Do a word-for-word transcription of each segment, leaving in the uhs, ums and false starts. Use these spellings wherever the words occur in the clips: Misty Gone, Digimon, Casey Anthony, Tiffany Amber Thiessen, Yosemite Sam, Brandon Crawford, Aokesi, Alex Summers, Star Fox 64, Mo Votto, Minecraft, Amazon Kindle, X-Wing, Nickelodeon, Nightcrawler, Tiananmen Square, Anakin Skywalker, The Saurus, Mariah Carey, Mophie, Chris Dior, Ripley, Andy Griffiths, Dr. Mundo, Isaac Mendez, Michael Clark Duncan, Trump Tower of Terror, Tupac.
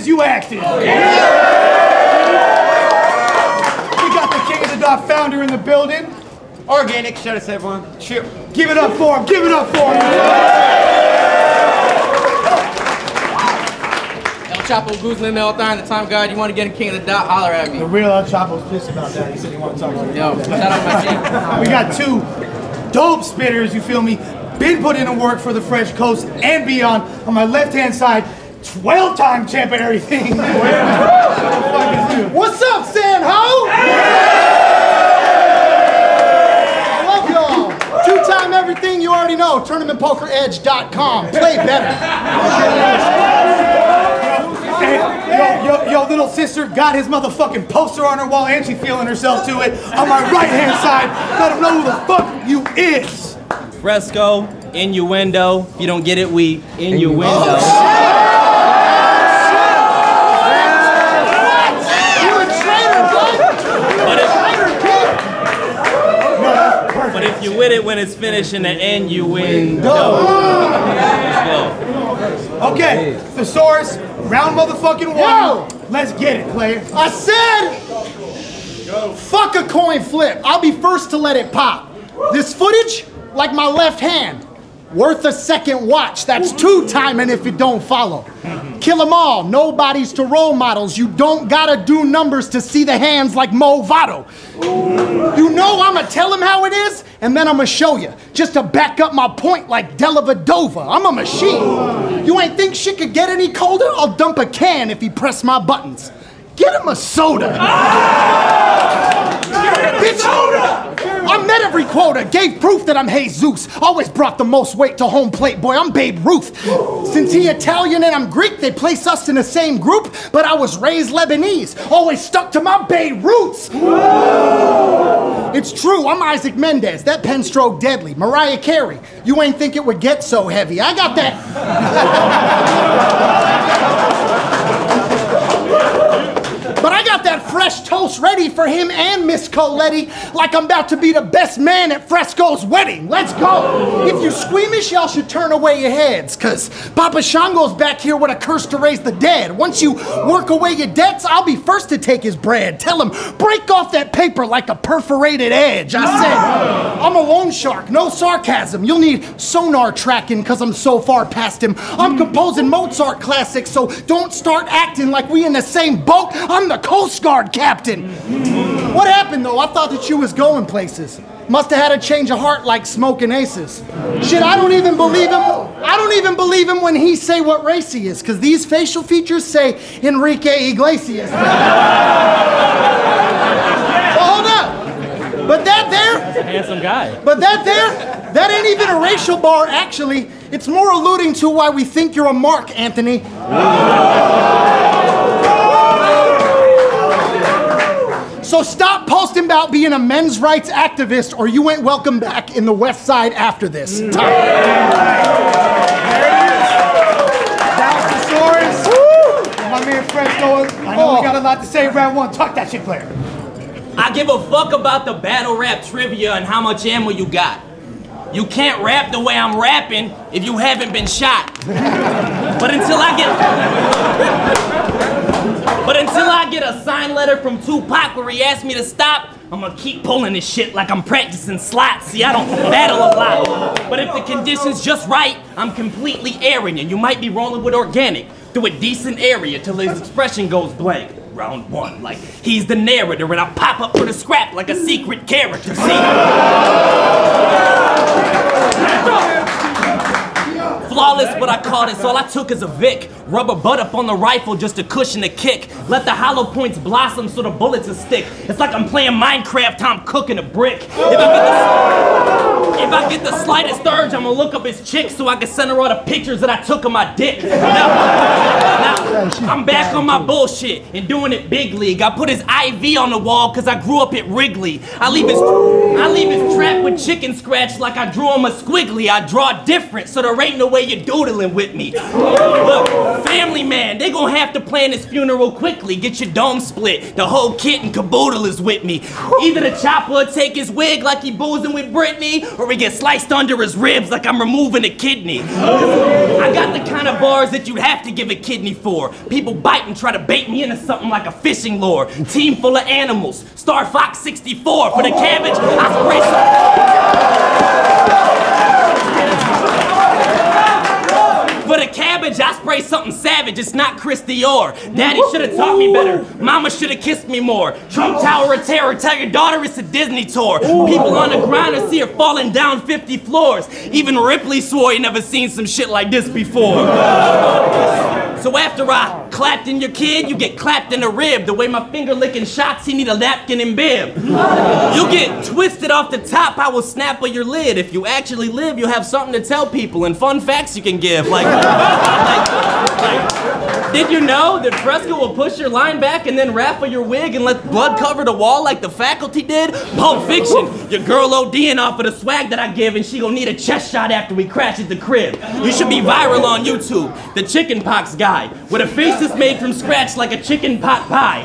as you acted. Yeah. We got the King of the Dot founder in the building. Organic, shut us everyone. Cheer. Give it up for him, give it up for him. Yeah. El Chapo Guzman, El Thine, the Time God. You want to get a King of the Dot, holler at me. The real El Chapo's pissed about that. He said he wanted to talk to me. Yo, shout out my team. We got two dope spitters, you feel me? Been put in the work for the Fresh Coast and beyond. On my left-hand side, twelve-time champ at everything. What's up, San Ho? I love y'all. Two-time everything you already know. Tournament poker edge dot com. Play better. Yo, yo, yo, little sister got his motherfucking poster on her wall and she feeling herself to it. On my right-hand side, let him know who the fuck you is. Fresco, innuendo. If you don't get it, we innuendo. Oh, shit. Oh, shit. What? What? You a traitor, bud? But if you with it when it's finished in the end, you win. Go. Go. Okay, thesaurus, round motherfucking one. Yo. Let's get it, player. I said, go. Fuck a coin flip. I'll be first to let it pop. This footage, like my left hand, worth a second watch. That's two timing if you don't follow. Kill them all, nobody's to role models. You don't gotta do numbers to see the hands like Mo Votto. You know I'ma tell him how it is, and then I'ma show you. Just to back up my point like Della Vadova. I'm a machine. You ain't think shit could get any colder? I'll dump a can if he press my buttons. Get him a soda. Bitch, I met every quota, gave proof that I'm Jesus. Always brought the most weight to home plate, boy, I'm Babe Ruth. Since he Italian and I'm Greek, they place us in the same group, but I was raised Lebanese, always stuck to my Bay roots. Whoa. It's true, I'm Isaac Mendez, that pen stroke deadly. Mariah Carey, you ain't think it would get so heavy. I got that. But I got that fresh toast ready for him and Miss Coletti, like I'm about to be the best man at Fresco's wedding. Let's go. If you squeamish, y'all should turn away your heads, cause Papa Shango's back here with a curse to raise the dead. Once you work away your debts, I'll be first to take his bread. Tell him, break off that paper like a perforated edge. I said, I'm a loan shark, no sarcasm. You'll need sonar tracking, cause I'm so far past him. I'm composing Mozart classics, so don't start acting like we in the same boat. I'm the Coast Guard captain. What happened though? I thought that you was going places. Must have had a change of heart like smoking aces. Shit, I don't even believe him. I don't even believe him when he say what race he is, because these facial features say Enrique Iglesias. Hold up. But that there. That's a handsome guy. But that there, that ain't even a racial bar actually. It's more alluding to why we think you're a Mark Anthony. So stop posting about being a men's rights activist or you ain't welcome back in the West Side after this. Mm. That's the stories. My man Fresco, I know we got a lot to say round one. Talk that shit, player. I give a fuck about the battle rap trivia and how much ammo you got. You can't rap the way I'm rapping if you haven't been shot. But until I get... But until I get a signed letter from Tupac where he asked me to stop, I'm gonna keep pulling this shit like I'm practicing slots. See, I don't battle a lot. But if the condition's just right, I'm completely airing and you might be rolling with organic through a decent area till his expression goes blank. Round one, like he's the narrator and I pop up for the scrap like a secret character. See? Flawless, but I caught it, so all I took is a Vic. Rubber butt up on the rifle just to cushion the kick. Let the hollow points blossom so the bullets will stick. It's like I'm playing Minecraft, I'm cooking a brick. If I get the, if I get the slightest urge, I'm gonna look up his chick so I can send her all the pictures that I took of my dick. Now, now, I'm back on my bullshit and doing it big league. I put his I V on the wall because I grew up at Wrigley. I leave his, I leave his trap with chicken scratch like I drew him a squiggly. I draw different, so there ain't no way you're doodling with me. Look, family man, they gonna have to plan this funeral quickly. Get your dome split. The whole kit and caboodle is with me. Either the chopper take his wig like he boozing with Britney, or he gets sliced under his ribs like I'm removing a kidney. I got the kind of bars that you have to give a kidney for. more. People bite and try to bait me into something like a fishing lure. Team full of animals. Star Fox sixty-four. For the cabbage, I spray some... For the cabbage, I spray something savage. It's not Chris Dior. Daddy should have taught me better. Mama should have kissed me more. Trump Tower of Terror. Tell your daughter it's a Disney tour. People on the ground and see her falling down fifty floors. Even Ripley swore he never seen some shit like this before. So after I clapped in your kid, you get clapped in the rib. The way my finger licking shots, he need a napkin and bib. You get twisted off the top, I will snap on your lid. If you actually live, you'll have something to tell people and fun facts you can give. Like, like, like did you know that Fresco will push your line back and then raffle your wig and let blood cover the wall like the faculty did? Pulp Fiction, your girl ODing off of the swag that I give and she gonna need a chest shot after we crash at the crib. You should be viral on YouTube. The chicken pox guy. With a face that's made from scratch like a chicken pot pie.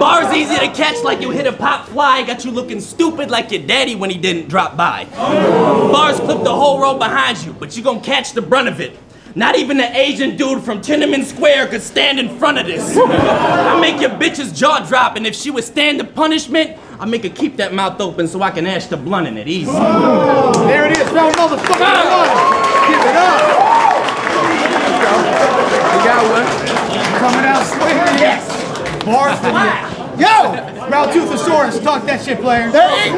Bars easy to catch like you hit a pop fly. Got you looking stupid like your daddy when he didn't drop by. Bars clip the whole row behind you, but you gonna catch the brunt of it. Not even the Asian dude from Tiananmen Square could stand in front of this. I make your bitch's jaw drop, and if she would stand the punishment, I make her keep that mouth open so I can ash the blunt in it easy. There it is, round motherfucker. Give it up. We got one. Coming out swinging. Yes. Bars for you. Yo! Round two for Soros. Talk that shit, player. There ain't,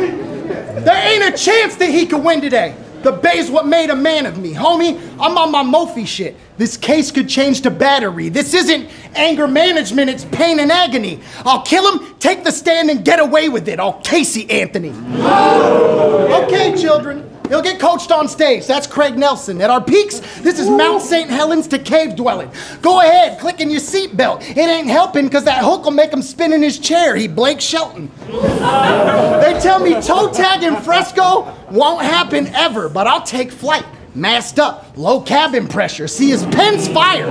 there ain't a chance that he could win today. The bay's what made a man of me. Homie, I'm on my Mophie shit. This case could change to battery. This isn't anger management, it's pain and agony. I'll kill him, take the stand, and get away with it. I'll Casey Anthony. Oh. Okay, children. He'll get coached on stage. That's Craig Nelson. At our peaks, this is Mount Saint Helens to cave dwelling. Go ahead, click in your seatbelt. It ain't helping because that hook will make him spin in his chair. He Blake Shelton. They tell me toe tag and Fresco won't happen ever, but I'll take flight. Masked up, low cabin pressure. See his pen's fire.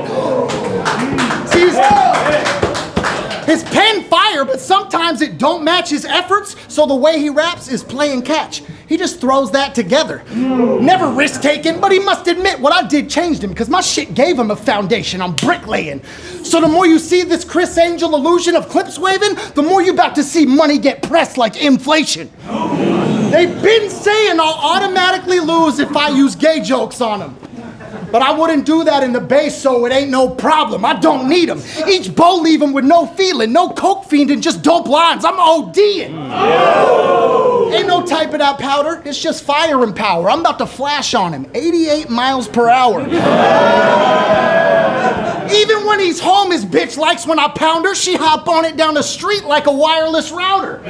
See his... His pen fire, but sometimes it don't match his efforts, so the way he raps is play and catch. He just throws that together. Never risk-taking, but he must admit what I did changed him, because my shit gave him a foundation. I'm bricklaying. So the more you see this Chris Angel illusion of clips waving, the more you about to see money get pressed like inflation. They've been saying I'll automatically lose if I use gay jokes on him. But I wouldn't do that in the Bay, so it ain't no problem. I don't need them. Each bow leave him with no feeling, no coke fiend, and just dope lines. I'm ODing. Oh. Ain't no type of that powder. It's just fire and power. I'm about to flash on him. eighty-eight miles per hour. Even when he's home, his bitch likes when I pound her. She hop on it down the street like a wireless router.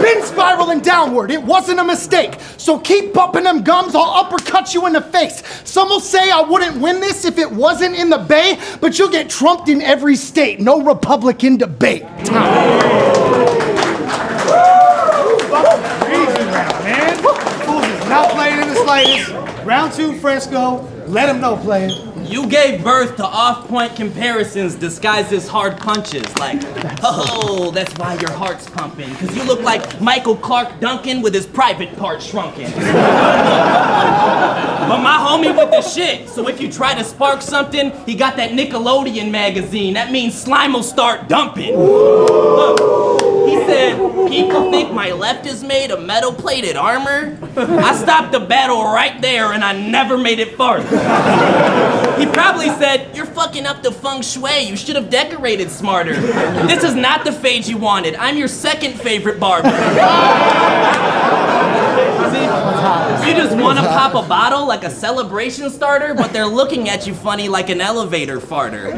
Been spiraling downward. It wasn't a mistake. So keep bumping them gums. I'll uppercut you in the face. Some will say I wouldn't win this if it wasn't in the Bay, but you'll get trumped in every state. No Republican debate. Not playing in the slightest. Round two, Fresco. Let him know, player. You gave birth to off-point comparisons disguised as hard punches. Like, oh, that's why your heart's pumping. Because you look like Michael Clark Duncan with his private part shrunken. But my homie with the shit. So if you try to spark something, he got that Nickelodeon magazine. That means slime will start dumping. Look. He said, people think my left is made of metal-plated armor. I stopped the battle right there and I never made it farther. He probably said, you're fucking up the feng shui. You should have decorated smarter. This is not the fade you wanted. I'm your second favorite barber. You just want to pop a bottle like a celebration starter, but they're looking at you funny like an elevator farter.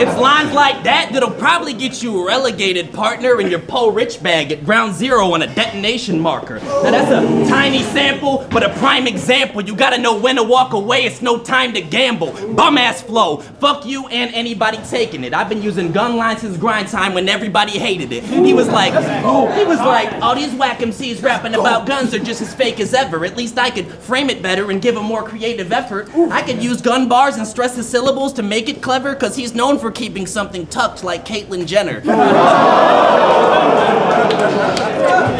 It's lines like that that'll probably get you relegated, partner, in your Poe Rich bag at ground zero on a detonation marker. Now that's a tiny sample, but a prime example. You gotta know when to walk away. It's no time to gamble. Bum ass flow. Fuck you and anybody taking it. I've been using gun lines since grind time when everybody hated it. He was like, oh, he was like, all these whack M Cs rapping about guns are just as fake as ever. At least I could frame it better and give a more creative effort. I could use gun bars and stress the syllables to make it clever, cause he he's known for keeping something tucked like Caitlyn Jenner.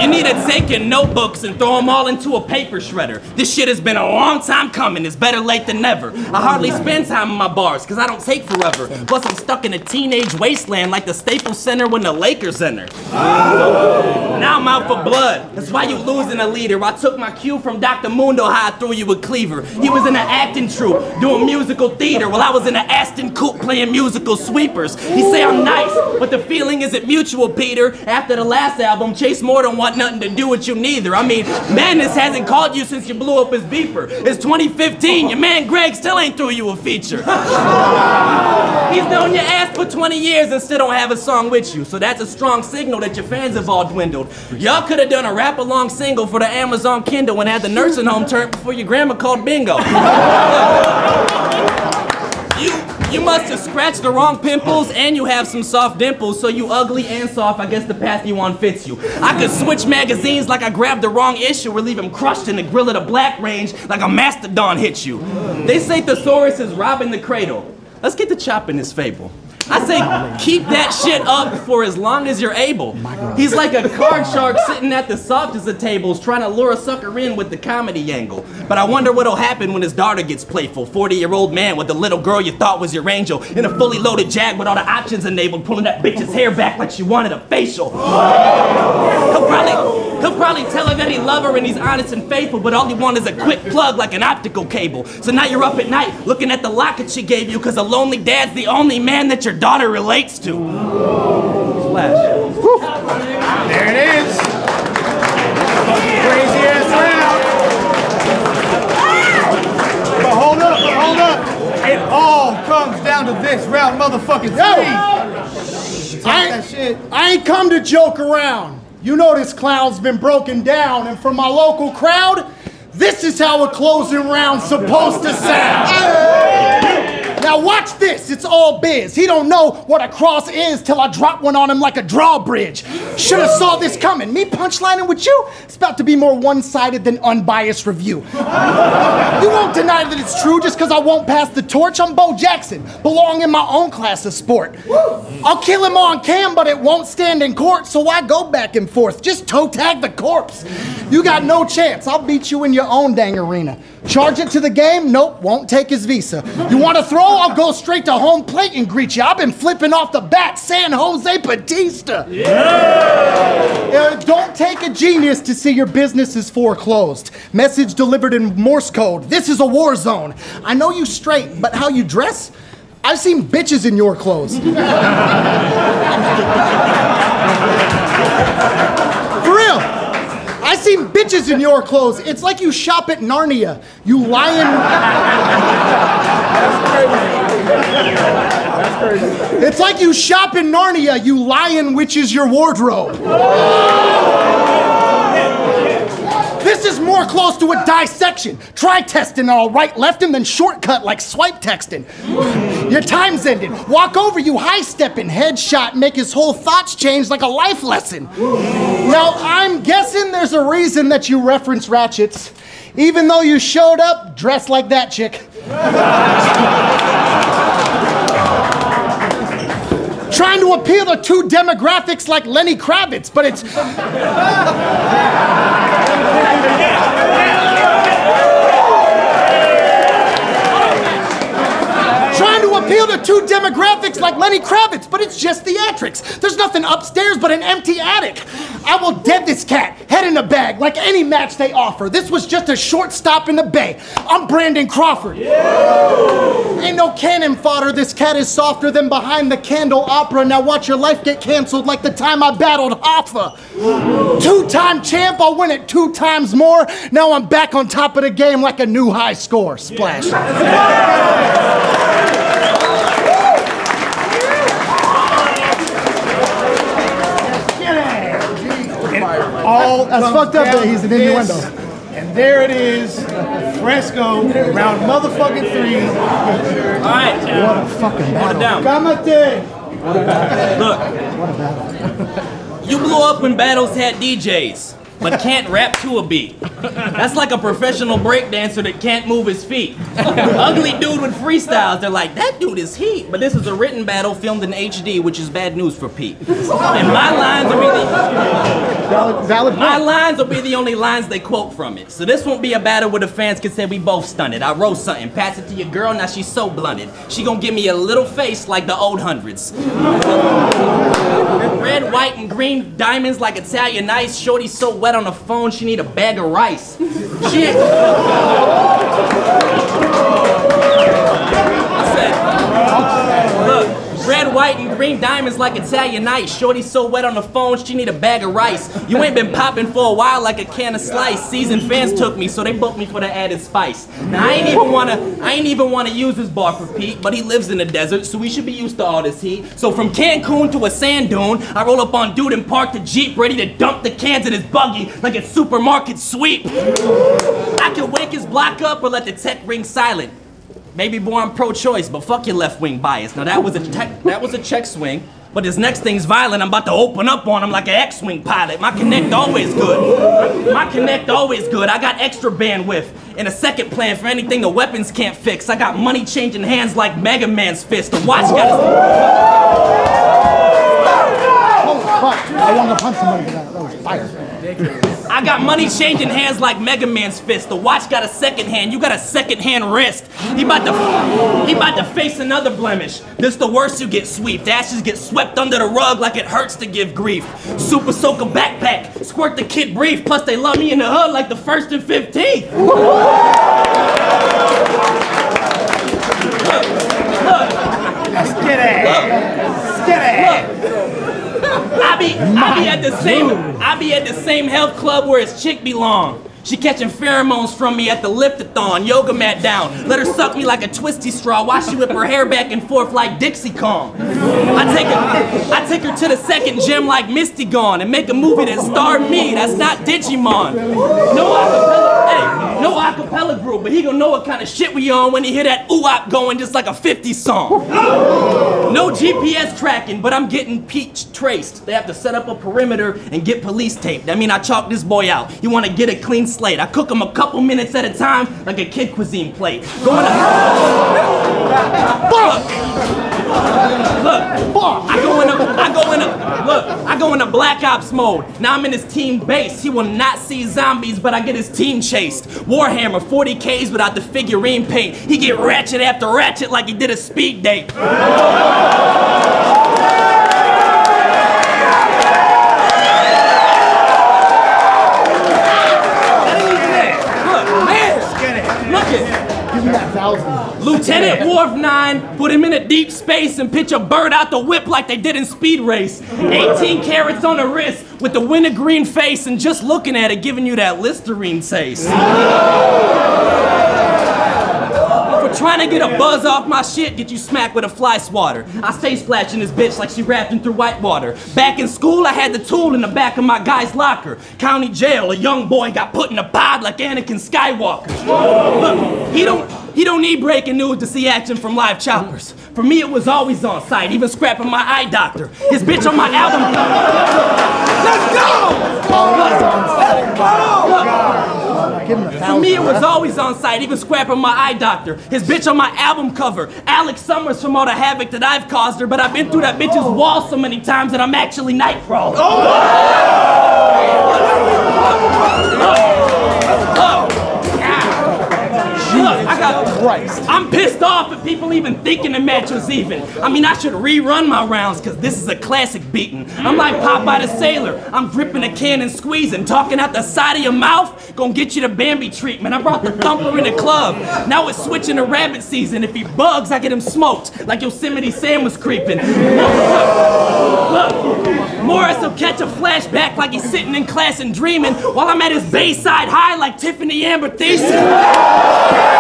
You need to take your notebooks and throw them all into a paper shredder. This shit has been a long time coming. It's better late than never. I hardly spend time in my bars because I don't take forever. Plus, I'm stuck in a teenage wasteland like the Staples Center when the Lakers enter. Oh. Now I'm out for blood. That's why you losing a leader. I took my cue from Doctor Mundo how I threw you a cleaver. He was in an acting troupe doing musical theater while I was in an Aston Coupe playing musical sweepers. He say I'm nice, but the feeling isn't mutual, Peter. After the last album, Chase Moore don't want nothing to do with you neither. I mean, Madness hasn't called you since you blew up his beeper. It's twenty fifteen, your man Greg still ain't threw you a feature. He's known your ass for twenty years and still don't have a song with you, so that's a strong signal that your fans have all dwindled. Y'all could have done a rap-along single for the Amazon Kindle and had the nursing home turned before your grandma called bingo. You must have scratched the wrong pimples and you have some soft dimples, so you ugly and soft, I guess the path you on fits you. I could switch magazines like I grabbed the wrong issue or leave him crushed in the grill of the Black Range like a mastodon hit you. They say Thesaurus is robbing the cradle. Let's get to chopping this fable. I say keep that shit up for as long as you're able. He's like a card shark sitting at the softest of tables trying to lure a sucker in with the comedy angle. But I wonder what'll happen when his daughter gets playful. forty-year-old man with the little girl you thought was your angel in a fully loaded jag with all the options enabled, pulling that bitch's hair back like she wanted a facial. He'll probably, he'll probably tell her that he loves her and he's honest and faithful, but all he wants is a quick plug like an optical cable. So now you're up at night looking at the locket she gave you because a lonely dad's the only man that you're daughter relates to. Flash. There it is. Crazy ass round. But hold up, but hold up. It all comes down to this round, motherfucking three. I, that shit. I ain't come to joke around. You know this clown's been broken down, and for my local crowd, this is how a closing round's supposed to sound. Hey. Now watch this, it's all biz. He don't know what a cross is till I drop one on him like a drawbridge. Shoulda saw this coming. Me punchlining with you? It's about to be more one-sided than unbiased review. You won't deny that it's true just because I won't pass the torch. I'm Bo Jackson, belong in my own class of sport. I'll kill him on cam, but it won't stand in court, so I go back and forth. Just toe tag the corpse. You got no chance. I'll beat you in your own dang arena. Charge it to the game? Nope, won't take his visa. You want to throw? I'll go straight to home plate and greet you. I've been flipping off the bat, San Jose Batista. Yeah. Uh, don't take a genius to see your business is foreclosed. Message delivered in Morse code. This is a war zone. I know you straight, but how you dress? I've seen bitches in your clothes. For real. I seen bitches in your clothes. It's like you shop at Narnia. You lying. That's crazy. That's crazy. It's like you shop in Narnia. You lying, which is your wardrobe. This is more close to a dissection. Try testing all right, left, and then shortcut like swipe texting. Your time's ended. Walk over you, high-stepping, headshot, make his whole thoughts change like a life lesson. Now, I'm guessing there's a reason that you reference ratchets, even though you showed up dressed like that chick. Trying to appeal to two demographics like Lenny Kravitz, but it's... Trying to appeal to two demographics like Lenny Kravitz, but it's just theatrics. There's nothing upstairs but an empty attic. I will dead this cat, head in a bag, like any match they offer. This was just a short stop in the bay. I'm Brandon Crawford. Yeah. Ain't no cannon fodder. This cat is softer than behind the candle opera. Now watch your life get canceled like the time I battled Hoffa. Two-time champ, I'll win it two times more. Now I'm back on top of the game like a new high score. Splash. Yeah. Yeah. All that's fucked up that he's an innuendo. And there it is, Fresco, round motherfucking three. All right, what a fucking battle. Down. What a battle. Look. What a battle. You blew up when battles had D Js. but can't rap to a beat. That's like a professional breakdancer that can't move his feet. Ugly dude with freestyles, they're like, that dude is heat. But this is a written battle filmed in H D, which is bad news for Pete. And my lines will be the valid, valid my lines will be the only lines they quote from it. So this won't be a battle where the fans can say we both stunted. I wrote something, pass it to your girl, now she's so blunted. She gonna give me a little face like the old hundreds. Red, white, and green diamonds like Italian ice. Shorty's so wet on the phone, she need a bag of rice. She ain't... I said, look, red, white, and green diamonds like Italian ice. Shorty's so wet on the phone, she need a bag of rice. You ain't been popping for a while like a can of slice. Seasoned fans took me, so they booked me for the added spice. Now, I ain't even wanna, I ain't even wanna use this bar for Pete, but he lives in the desert, so we should be used to all this heat. So from Cancun to a sand dune, I roll up on dude and park the Jeep, ready to dump the cans in his buggy like a supermarket sweep. I can wake his block up or let the tech ring silent. Maybe born pro-choice, but fuck your left-wing bias. Now that was a tech, that was a check swing, but this next thing's violent. I'm about to open up on him like an X-wing pilot. My connect always good. My connect always good. I got extra bandwidth and a second plan for anything the weapons can't fix. I got money changing hands like Mega Man's fist. The watch got a... Holy fuck! I want to punch somebody for that. That was fire. I got money changing hands like Mega Man's fist. The watch got a second hand, you got a second hand wrist. He about to, he about to face another blemish. This the worst you get sweeped. Ashes get swept under the rug like it hurts to give grief. Super Soaker backpack, squirt the kid brief. Plus they love me in the hood like the first and fifteenth. Look, look, look, look. I be, I be at the same, I be at the same health club where his chick belong. She catching pheromones from me at the lift-a-thon, yoga mat down. Let her suck me like a twisty straw, while she whip her hair back and forth like Dixie Kong. I take her, I take her to the second gym like Misty Gone and make a movie that starred me, that's not Digimon. No acapella, hey, no acapella group, but he gonna know what kind of shit we on when he hear that ooh-op going just like a fifties song. No G P S tracking, but I'm getting peach traced. They have to set up a perimeter and get police tape. That mean I chalk this boy out. You wanna get a clean slate. I cook them a couple minutes at a time like a kid cuisine plate. Going to... Fuck! Look, fuck! I go in a... I go in a... Look, I go in a Black Ops mode. Now I'm in his team base. He will not see zombies, but I get his team chased. Warhammer, forty Ks without the figurine paint. He get ratchet after ratchet like he did a speed date. Lieutenant Wharf nine, put him in a deep space and pitch a bird out the whip like they did in Speed Race. eighteen carats on the wrist with the wintergreen face and just looking at it giving you that Listerine taste. For trying to get a buzz off my shit, get you smacked with a fly swatter. I stay splashing this bitch like she rapping through white water. Back in school, I had the tool in the back of my guy's locker. County jail, a young boy got put in a pod like Anakin Skywalker. Look, he don't... He don't need breaking news to see action from live choppers. For me, it was always on site, even scrapping my eye doctor. His bitch on my album. Let's go! Let's go! Let's go! For me, it was always on site, even scrapping my eye doctor. His bitch on my album cover. Alex Summers from all the havoc that I've caused her, but I've been through that bitch's wall so many times that I'm actually Nightcrawler. Oh! Look, I got Christ. I'm pissed off if people even thinking the match was even. I mean, I should rerun my rounds because this is a classic beating. I'm like Popeye the Sailor. I'm gripping a can and squeezing, talking out the side of your mouth. Gonna get you the Bambi treatment. I brought the thumper in the club. Now it's switching to rabbit season. If he bugs, I get him smoked like Yosemite Sam was creeping. Look, look, Morris will catch a flashback like he's sitting in class and dreaming while I'm at his Bayside High like Tiffany Amber Thiessen.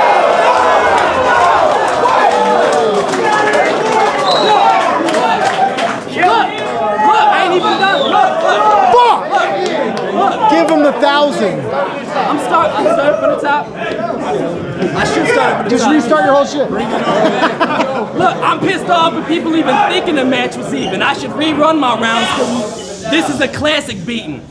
Thousand. I'm start. I'm starting from the top. I should start from the top. Just restart your whole shit. Look, I'm pissed off at people even thinking the match was even. I should rerun my rounds. This is a classic beating.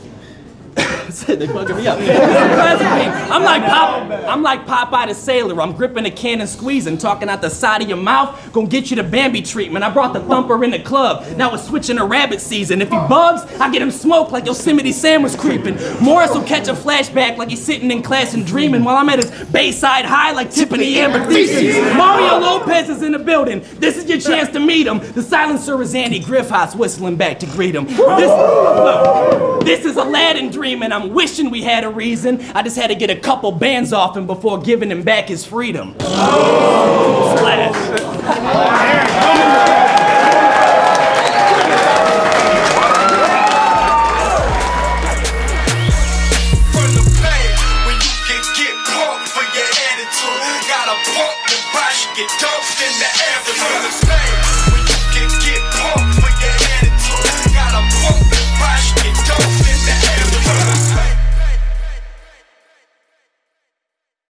That's it, they fucking me up. I'm like Pop, I'm like Popeye the Sailor. I'm gripping a can and squeezing, talking out the side of your mouth. Gonna get you the Bambi treatment. I brought the thumper in the club. Now it's switching to rabbit season. If he bugs, I get him smoked like Yosemite Sam was creeping. Morris will catch a flashback like he's sitting in class and dreaming while I'm at his Bayside High like Tiffany Amber Thiessen. Mario Lopez is in the building. This is your chance to meet him. The silencer is Andy Griffiths whistling back to greet him. This, look, this is Aladdin dreaming. I'm wishing we had a reason. I just had to get a couple bands off him before giving him back his freedom. Oh. Slash. Dope in the avenue.